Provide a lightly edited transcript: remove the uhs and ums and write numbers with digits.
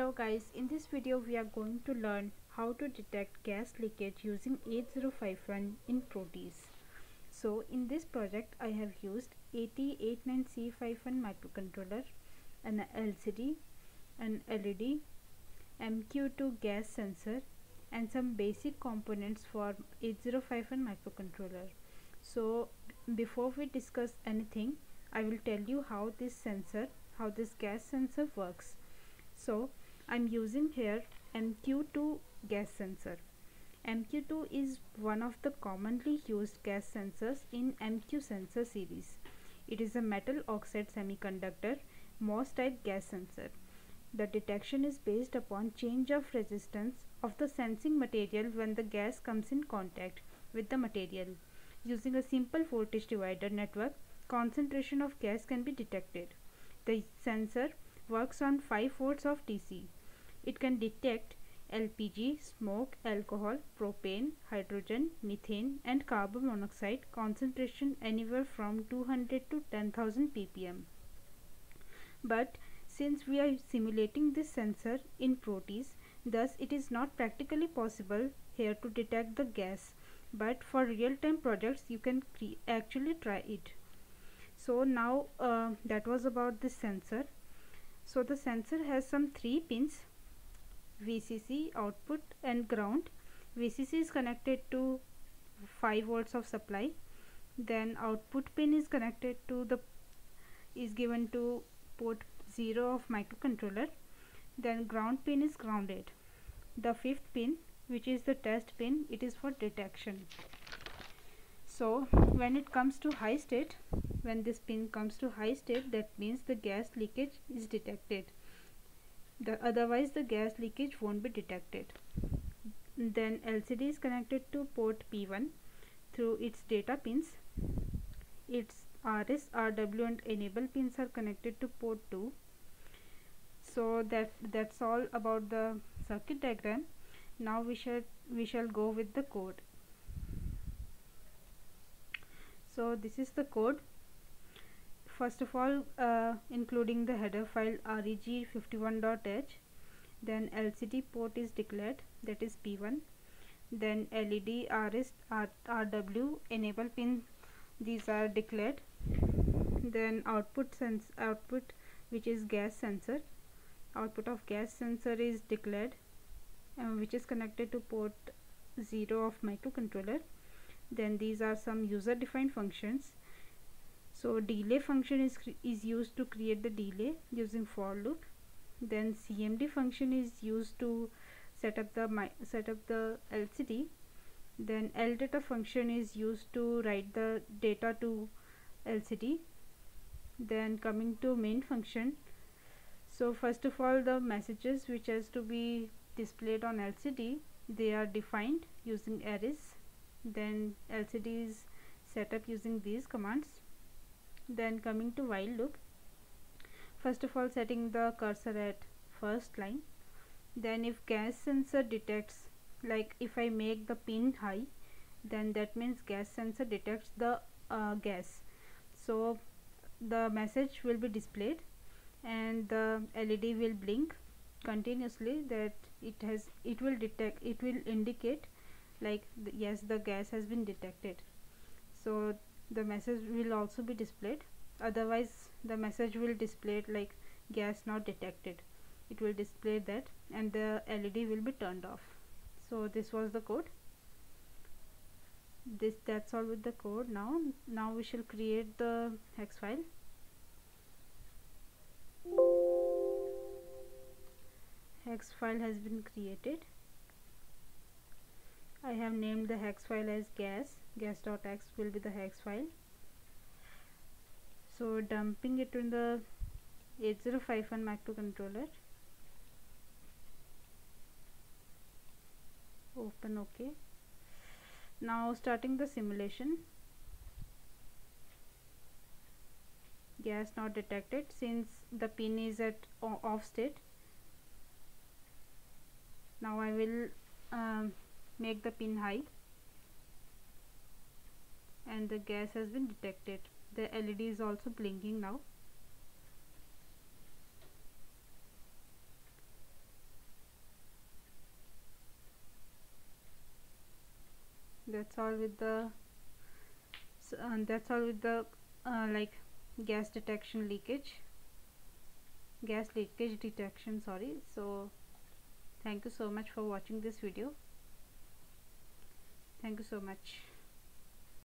Hello guys, in this video we are going to learn how to detect gas leakage using 8051 in Proteus. So in this project I have used AT89C51 microcontroller, an LCD, an LED, MQ2 gas sensor and some basic components for 8051 microcontroller. So before we discuss anything, I will tell you how this gas sensor works. So I'm using here MQ2 gas sensor. MQ2 is one of the commonly used gas sensors in MQ sensor series. It is a metal oxide semiconductor MOS type gas sensor. The detection is based upon change of resistance of the sensing material when the gas comes in contact with the material. Using a simple voltage divider network, concentration of gas can be detected. The sensor works on 5 volts of DC. It can detect LPG, smoke, alcohol, propane, hydrogen, methane and carbon monoxide concentration anywhere from 200 to 10,000 ppm. But since we are simulating this sensor in Proteus, thus it is not practically possible here to detect the gas. But for real-time projects you can actually try it. So now that was about this sensor. So the sensor has some 3 pins, VCC, output and ground. VCC is connected to 5 volts of supply. Then output pin is connected to is given to port 0 of microcontroller. Then ground pin is grounded. The 5th pin, which is the test pin, it is for detection. So when it comes to high state, when this pin comes to high state, that means the gas leakage is detected. Otherwise the gas leakage won't be detected. Then LCD is connected to port P1 through its data pins. Its RS, RW and enable pins are connected to port 2. So that's all about the circuit diagram. Now we shall go with the code. So this is the code. First of all, including the header file reg51.h, then LCD port is declared, that is P1, then LED, RS, RW, enable pin, these are declared, then output which is gas sensor, output of gas sensor is declared, which is connected to port 0 of microcontroller. Then these are some user defined functions. So delay function is used to create the delay using for loop. Then CMD function is used to set up the LCD. Then LData function is used to write the data to LCD. Then coming to main function. So first of all, the messages which has to be displayed on LCD, they are defined using arrays. Then LCD is set up using these commands. Then coming to while loop, first of all setting the cursor at first line. Then if gas sensor detects, like if I make the pin high, then that means gas sensor detects the gas, so the message will be displayed and the LED will blink continuously, that it will indicate like yes, the gas has been detected. So the message will also be displayed. Otherwise the message will display like gas not detected. It will display that and the LED will be turned off. So this was the code. That's all with the code. Now we shall create the hex file. Hex file has been created. I have named the hex file as gas.x will be the hex file. So dumping it in the 8051 microcontroller. Open OK. Now starting the simulation. Gas not detected since the pin is at off state. Now I will make the pin high and the gas has been detected. The LED is also blinking now. That's all with the like gas leakage detection. Sorry. So thank you so much for watching this video. Thank you so much.